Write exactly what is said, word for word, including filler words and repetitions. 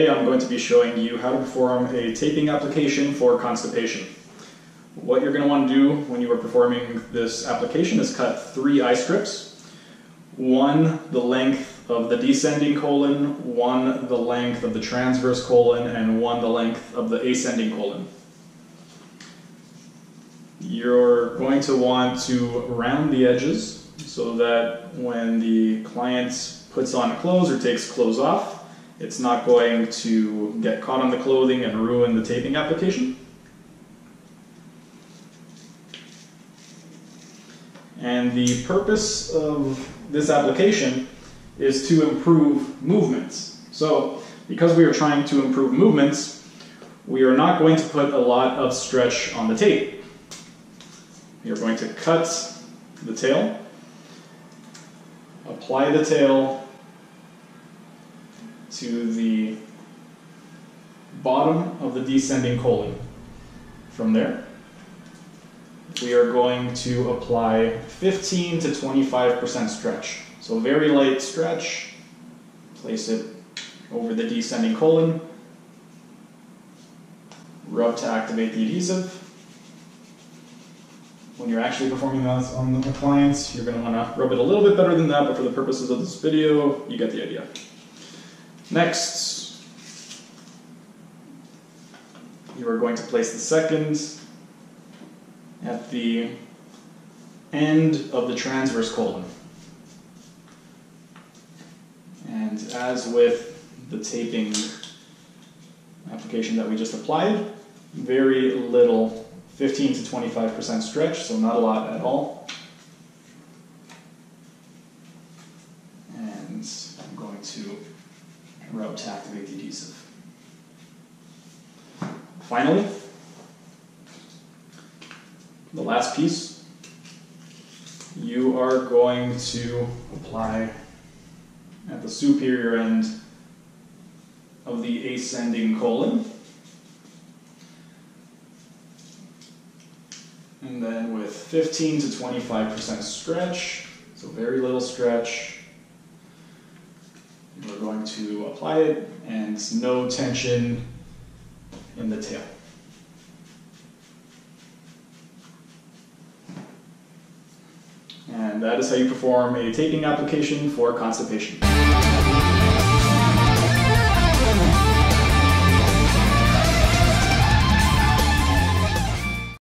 Today I'm going to be showing you how to perform a taping application for constipation. What you're going to want to do when you are performing this application is cut three I-strips. One the length of the descending colon, one the length of the transverse colon, and one the length of the ascending colon. You're going to want to round the edges so that when the client puts on clothes or takes clothes off, it's not going to get caught on the clothing and ruin the taping application. And the purpose of this application is to improve movements. So, because we are trying to improve movements, we are not going to put a lot of stretch on the tape. We are going to cut the tail, apply the tail to the bottom of the descending colon. From there, we are going to apply fifteen to twenty-five percent stretch. So very light stretch, place it over the descending colon, rub to activate the adhesive. When you're actually performing this on the clients, you're going to want to rub it a little bit better than that, but for the purposes of this video, you get the idea. Next, you are going to place the second at the end of the transverse colon. And as with the taping application that we just applied, very little, fifteen to twenty-five percent stretch, so not a lot at all. And I'm going to rub to activate the adhesive. Finally, the last piece, you are going to apply at the superior end of the ascending colon, and then with fifteen to twenty-five percent stretch, so very little stretch, we're going to apply it, and no tension in the tail. And that is how you perform a taping application for constipation.